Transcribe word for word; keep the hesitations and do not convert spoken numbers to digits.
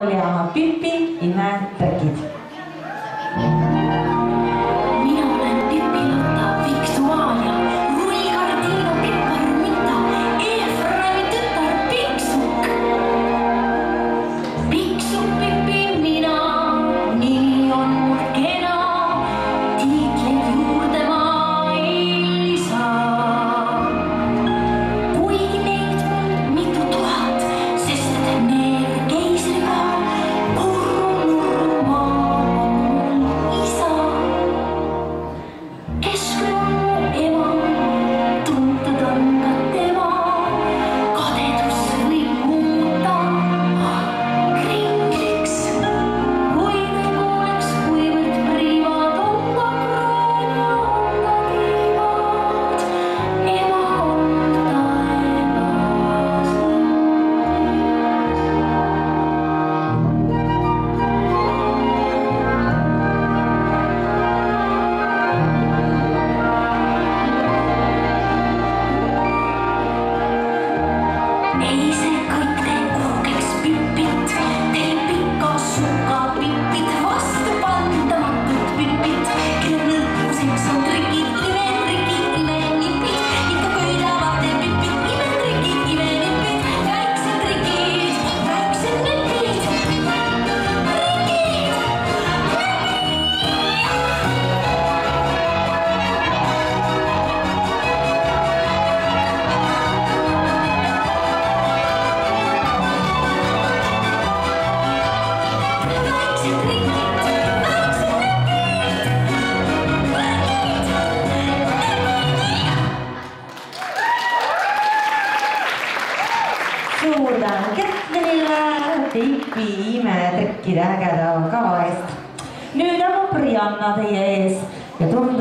Le llama Pippi y Nat Perkit. Suur tänu Kettenile Pippi imetrekkide ägeda kava eest. Nüüd on Priyanna teie ees ja tundub